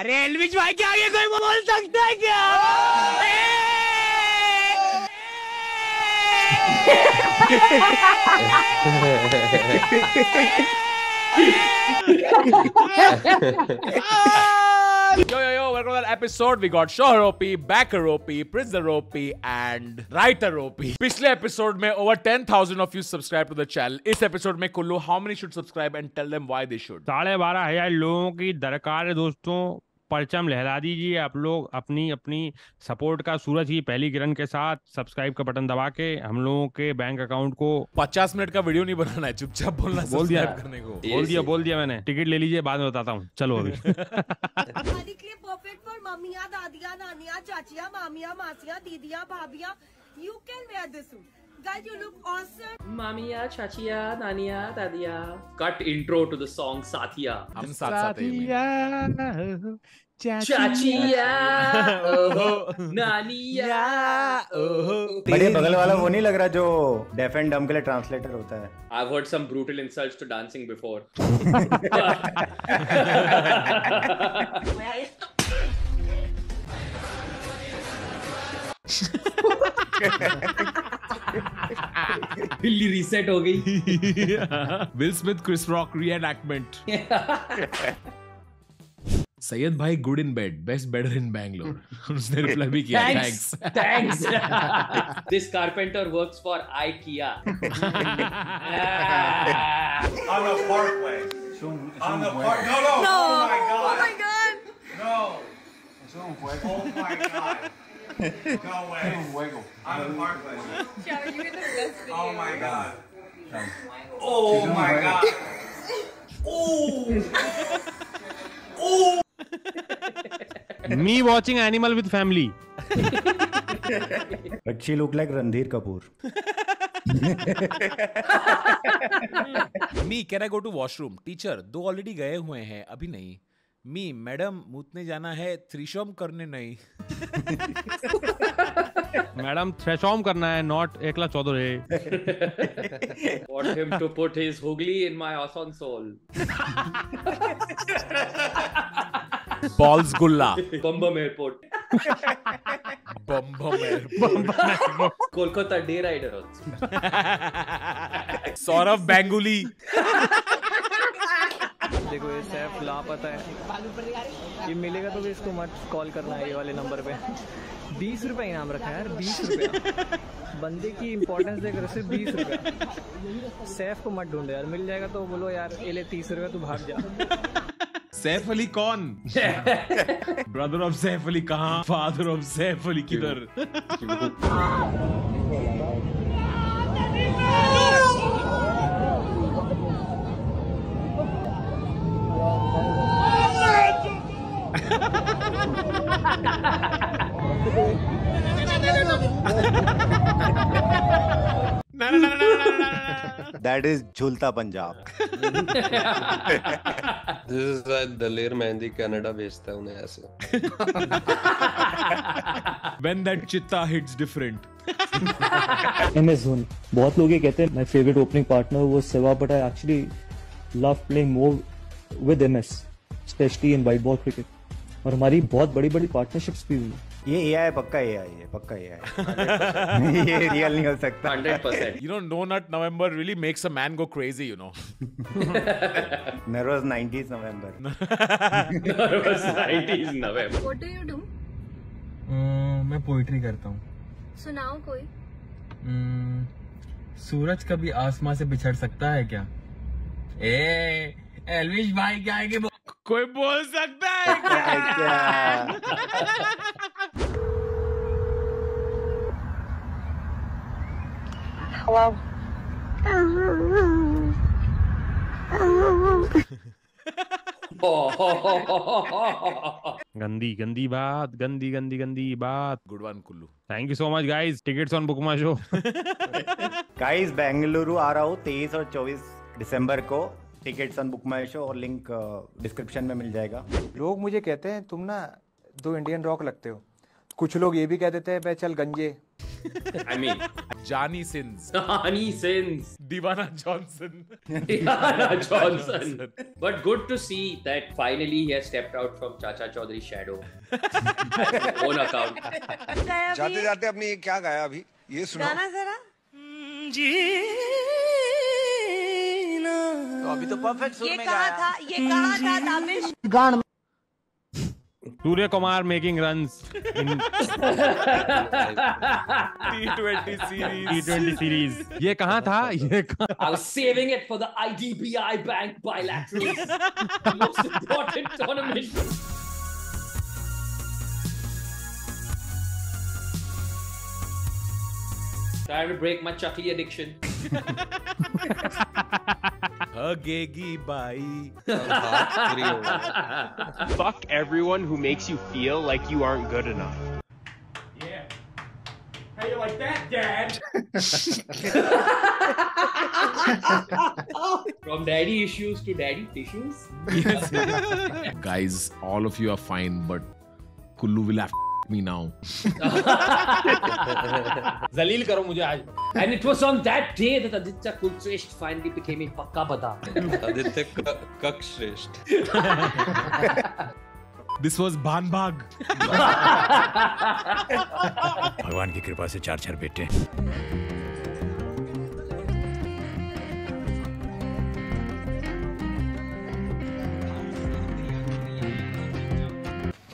अरे एल्विश भाई के आगे कोई बोल सकता है क्या? Yo, welcome to the episode. We got show Ropi, backer Ropi, prisoner Ropi, and writer Ropi. पिछले एपिसोड में over 10,000 of you subscribe to the channel. इस एपिसोड में Kullu, how many should subscribe and tell them why they should? 12,500 लोगों की दरकार है दोस्तों. परचम लहरा दीजिए आप लोग अपनी अपनी सपोर्ट का सूरज की पहली किरण के साथ. सब्सक्राइब का बटन दबा के हम लोगों के बैंक अकाउंट को 50 मिनट का वीडियो नहीं बनाना है, चुपचाप बोलना. बोल दिया मैंने. टिकट ले लीजिए, बाद में बताता हूँ. चलो अभी हमारी के लिए परफेक्ट फॉर मम्मिया, दादिया, नानिया, चाचिया, मामिया, मासिया, दीदिया, भाभिया. You can wear this guys, you look awesome. Mamiya, chachiya, naniya, dadiya. Cut intro to the song Sathiya. Hum saath saath hai. Chachiya, oh naniya, oh. Bade bagal wala wo nahi lag raha jo deaf and dumb ke liye translator hota hai. I've heard some brutal insults to dancing before. Delhi reset हो गई. Will Smith, Chris Rock reenactment. Syed भाई good in bed, best bedder in Bangalore. उसने reply भी किया, thanks thanks. This carpenter works for IKEA. On a parkway, on a park. No no, oh my god, no. Oh my god. Go away. Wiggle. I'm heartless. Joe, you get the best video. Oh my god. Oh my god. Oh. Oh. Me watching Animal with family. But she look like Ranbir Kapoor. Me, can I go to washroom? Teacher, दो already गए हुए हैं, अभी नहीं. Me madam मूतने जाना है, थ्रेशोम करने नहीं. मैडम थ्रेशोम करना है, नॉट एकला Chaudhary. Want him to put his hugly in my Asansol. Balls gulla. Bombay airport. Bombay. Kolkata day rider. Saurabh बैंगुली. देखो ये सैफ लापता है, ये मिलेगा तो भी इसको मत कॉल करना है. ये वाले नंबर पे 20 रुपये इनाम रखा है यार. 20 रुपये बंदे की इम्पोर्टेंस देकर सिर्फ 20 रुपये. सैफ को मत ढूंढो यार, मिल जाएगा तो बोलो यार ये ले 30 रुपये, तू भाग जा. सैफ अली कौन? ब्रदर ऑफ सैफ अली कहाँ, फादर ऑफ सैफ अली किधर? That is झूलता पंजाब. दलेर मेहंदी कनाडा बेचता है उन्हें ऐसे. When that चित्ता hits different. MS Dhoni. बहुत लोग ये कहते हैं my favorite opening partner वो Sehwag, but I actually love playing more with MS, especially in white ball cricket. और हमारी बहुत बड़ी पार्टनरशिप्स भी हुई. ये AI है, पक्का AI है, पक्का AI. ये रियल नहीं हो सकता. 100%. You know, no nut November really makes a man go crazy, you know. Nervous 90s November. Nervous 90s November. What do you do? मैं पोइट्री करता हूँ. सुनाओ कोई. सूरज कभी आसमां से बिछड़ सकता है क्या? एल्विश भाई क्या है कि कोई बोल सकता है क्या? हेलो. गंदी बात. Good one Kullu, thank you so much guys. Tickets on book my show. Guys Bengaluru आ रहा हूँ 23 और 24 दिसंबर को. Tickets on book my show और लिंक डिस्क्रिप्शन में मिल जाएगा. लोग मुझे कहते हैं तुम ना दो इंडियन रॉक लगते हो. कुछ लोग ये भी कह देते हैं चल गंजे. I mean. जानी सिंस, दीवाना Johnson, but good to see that finally he has stepped out from Chacha Chaudhary shadow on account. जाते जाते अपने क्या गाया अभी ये सुनो गाना जरा जीना। तो अभी तो परफेक्ट सुर में गाया था, ये कहा था तामिश गान। Surya Kumar making runs in T20 series. ये कहाँ था? ये I was saving it for the IDBI bank bilateral most important tournament. Time to break my chakli addiction. हगेगी bye. Fuck everyone who makes you feel like you aren't good enough. Yeah. How you like that, Dad? From daddy issues to daddy tissues. Yes. Guys, all of you are fine, but Kullu will have me now. Zalil karo mujhe aaj. And it was on that day that Aditya Kulshreshth finally became a pakka badam. Aditya Kulshreshth. This was Bhan Bhag. भगवान की कृपा से चार बेटे।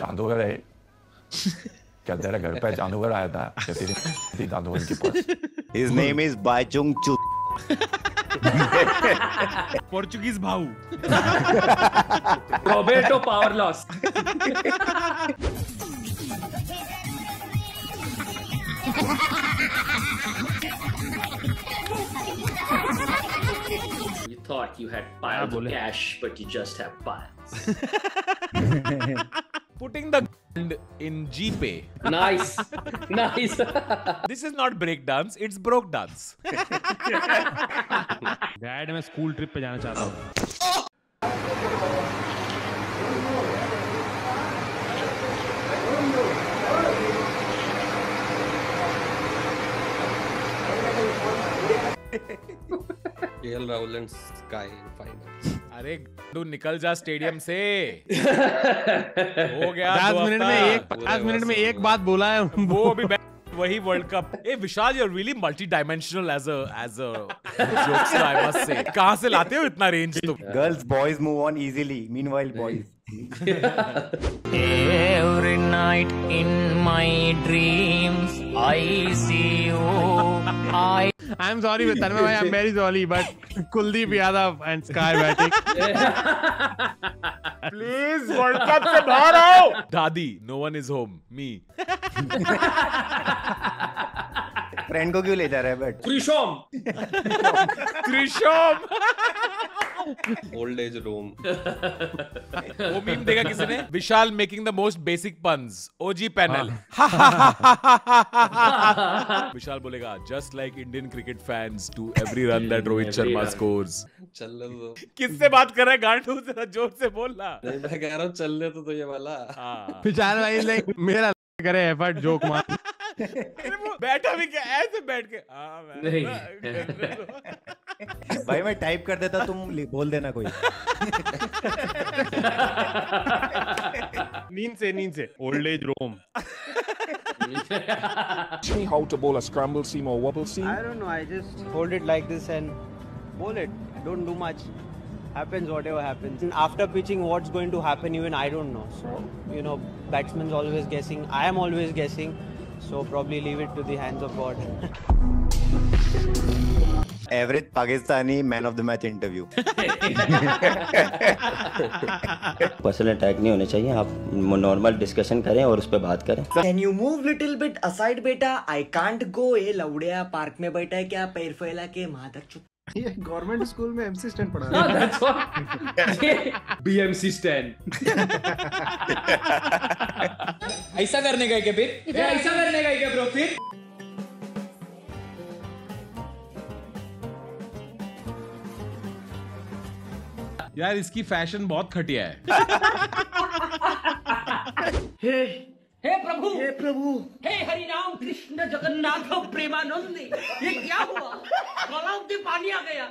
चांदो गए क्या तेरा घर पे जानवर आया था? His name is Bajung Chu. Portuguese भाऊ। Roberto power loss. You thought you had piles of cash, but you just have piles. Putting the in G-Pay. Nice. Nice. This is not breakdance, it's broke dance. Dad, मैं school trip पे जाना चाहता हूँ. KL Rahul and Sky in finals. अरे तू निकल जा stadium से। हो गया 10 मिनट में एक बात बोला है वो अभी वही वर्ल्ड कप। ए Vishal, you are really multi dimensional as a jokester I must say. कहां से लाते हो इतना रेंज तुम? Girls boys move on easily, meanwhile boys. Every night in my dreams I see you. I am sorry Tanmay bhai, I am very sorry, but Kuldeep Yadav and Sky batting. Please World Cup se bahar aao. Dadi, no one is home. Me. Friend ko kyun le ja raha hai but? Krishom. Old age room. वो meme देखा किसी ने? Vishal making the most basic puns. OG panel. Vishal बोलेगा just like Indian cricket fans to every run that Rohit Sharma scores. चलो किससे बात कर रहा है गांडू? जरा जोर से बोल ना। मैं कह रहा हूँ चल ले तो ये वाला। हाँ। Vishal भाई लाइक मेरा करे एफर्ट जोक मार। बैठा भी क्या ऐसे बैठ के? हाँ नहीं भाई मैं टाइप कर देता, तुम बोल देना कोई। नींद से old age room. Teach me how to bowl a scramble seam or wobble seam. I don't know. I just hold it like this and bowl it. Don't do much. Happens whatever happens. And after pitching, what's going to happen? Even I don't know. So you know, batsman's always guessing. I am always guessing. So probably leave it to the hands of God. Average Pakistani man of the match interview. Personal attack नहीं होने चाहिए, आप normal discussion करें और उस पर बात करें। Can you move little bit aside बेटा? I can't go. ये लौड़िया पार्क में बैठा है क्या पैर फैला के? माधर चुप। ये गवर्नमेंट स्कूल में MC स्टैंड पढ़ा रहा है। BMC stand. ऐसा करने का क्या फिर? ऐसा करने का क्या ब्रो फिर? यार इसकी फैशन बहुत खटिया है। हे हे प्रभु हे हरि राम कृष्ण जगन्नाथ प्रेमानंद, ये क्या हुआ? गला में पानी आ गया,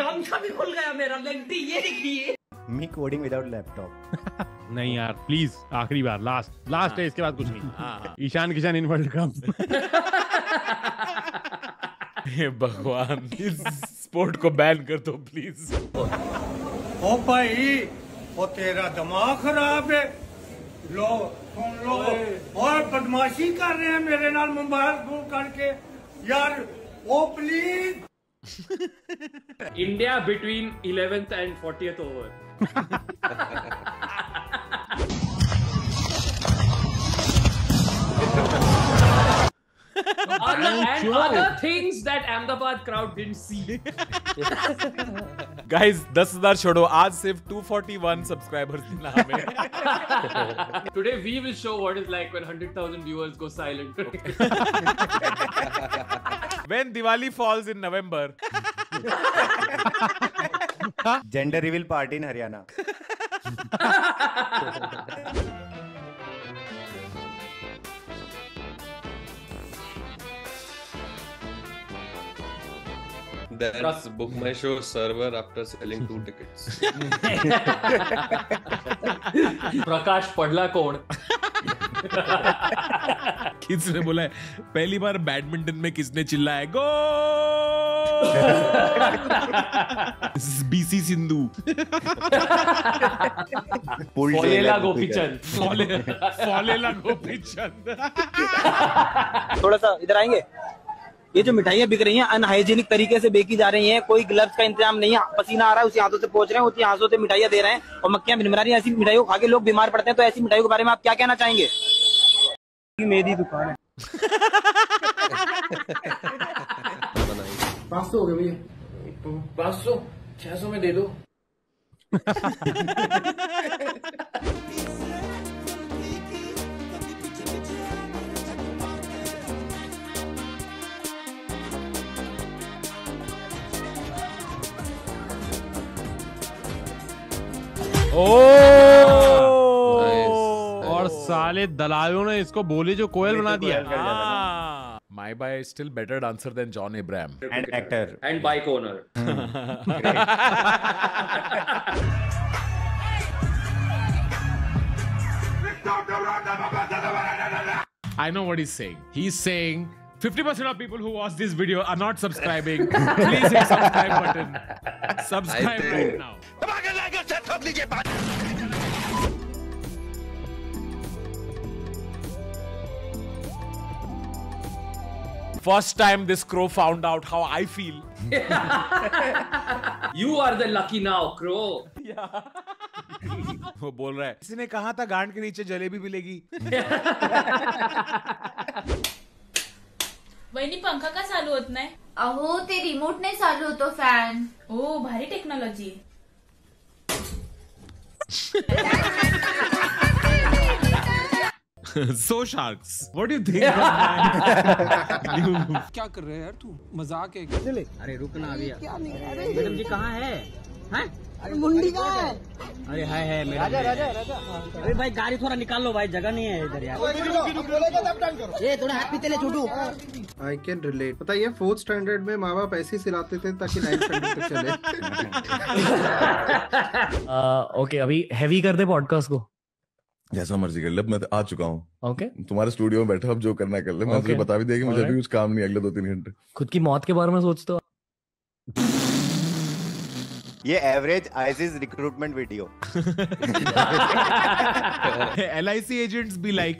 गामछा भी खुल गया मेरा, लगती ये देखिए। Me coding without laptop. नहीं यार प्लीज, आखिरी बार, लास्ट है, इसके बाद कुछ नहीं। Ishan Kishan in world cup. हे भगवान, इस स्पोर्ट को बैन कर दो प्लीज। ओ भाई, ओ तेरा दिमाग खराब है, लो और बदमाशी कर रहे हैं मेरे नाल मोबाइल फोन करके यार, oh please. India between 11th and 40th over. And other things that Ahmedabad crowd didn't see. Guys, 10,000 छोड़ो, आज सिर्फ 241 सब्सक्राइबर्स के नाम है। Today we will show what is like when 100,000 viewers go silent. When Diwali falls in November. Gender reveal party in Haryana. That's book my show server after selling 2 tickets. प्रकाश पढ़ला कौन? किसने बोला है पहली बार बैडमिंटन में किसने चिल्लाया गो? बीसी सिंधु। फॉलेला गोपीचंद। फॉलेला गोपीचंद। थोड़ा सा इधर आएंगे। ये जो मिठाइयाँ बिक रही हैं अनहाइजीनिक तरीके से बेकी जा रही हैं, कोई ग्लव्स का इंतजाम नहीं है, पसीना आ रहा है उसी हाथों से पोंछ रहे हैं, उसी हाथों से मिठाइयाँ दे रहे हैं और मक्खियां भिनभिना रही हैं। ऐसी मिठाइयों को खा के लोग बीमार पड़ते हैं, तो ऐसी मिठाइयों के बारे में आप क्या कहना चाहेंगे? मेरी दुकान है। 500 हो गए भैया, 500 600 में दे दो। Nice. और साले दलालों ने इसको बोले जो कोयल बना दिया। My by still better dancer than John Abraham and actor and bike owner. I know what he's saying. He's saying 50% of people who watch this video are not subscribing. Please hit subscribe button. Subscribe right now. First time this crow found out how I feel. You are the lucky now, crow. Yeah. वो बोल रहा है, इसने कहा था गांड के नीचे जलेबी मिलेगी। वही पंखा का चालू होत नाही? अहो ते रिमोट ने चालू होतो फॅन। ओ भारी technology. So sharks, what do you think? क्या कर रहे हैं यार तू? मजाक है चले। अरे रुकना अभी यार, मैडम जी कहाँ है? अरे मुंडी कहाँ है? अरे है राजा राजा राजा। अरे भाई गाड़ी थोड़ा निकाल लो भाई, जगह नहीं है इधर यार। ये थोड़ा हाथ पीते ले छोटू। I can relate. पता ये 4th स्टैंडर्ड में माँ बाप ऐसे सिलाते थे ताकि 9th स्टैंडर्ड तक चले। ओके, अभी हैवी कर दे पॉडकास्ट को। जैसा मर्जी कर ले, मैं आ चुका हूँ। ओके तुम्हारे स्टूडियो में बैठा, अब जो करना कर ले। मैं तुझे बता भी देगा, मुझे भी कुछ काम नहीं अगले 2-3 घंटे। खुद की मौत के बारे में सोचते हो? ये average ISIS recruitment video. LIC agents भी लाइक।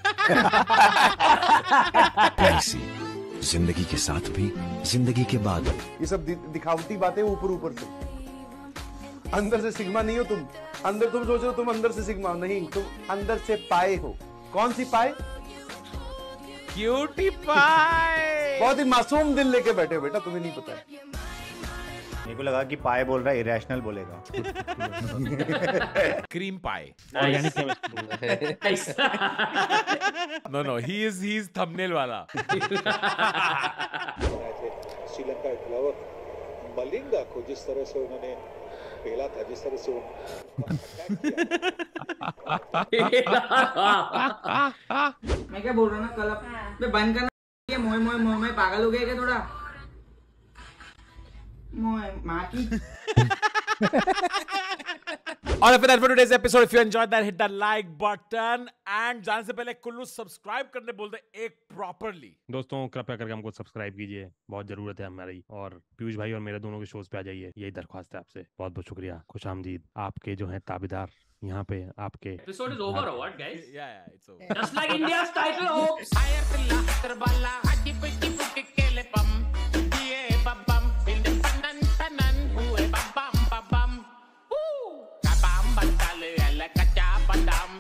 जिंदगी के साथ भी, जिंदगी के बाद, ये सब दिखावटी बातें ऊपर से। अंदर से सिग्मा नहीं हो तुम। अंदर तुम सोच रहे हो तुम अंदर से सिग्मा हो, नहीं, तुम अंदर से पाए हो। कौन सी पाए? क्यूटी पाए। बहुत ही मासूम दिल लेके बैठे हो बेटा, तुम्हें नहीं पता है। मेरे को लगा कि पाए बोल रहा है, इरेशनल बोलेगा। क्रीम पाए। नो ही इज थंबनेल वाला। श्रीलंका के खिलाफ मलिंगा को जिस तरह से उन्होंने खेला था जिस तरह से मैं क्या बोल रहा ना कल मैं बंद करना मोहे मोहे मोहे मोहे पागल हो गया क्या थोड़ा मोहे माँ की और फिर for today's episode, if you enjoyed that, hit that like button and जाने से पहले कुल्लू सब्सक्राइब करने बोलते एक प्रॉपर्ली। दोस्तों कृपया करके हमको सब्सक्राइब कीजिए, बहुत जरूरत है हमारी। और पीयूष भाई और मेरे दोनों के शोज पे आ जाइए, यही दरख्वास्त है आपसे। बहुत बहुत शुक्रिया, खुशामदीद आपके जो है ताबेदार यहाँ पे आपके। Episode is over or what, guys? Yeah, it's over. Just like India's title hopes. Higher than laughter, bala, hadi piti puti kele bam, diye babam, binde panan panan huye babam babam. Bam bam tale ala kacha badam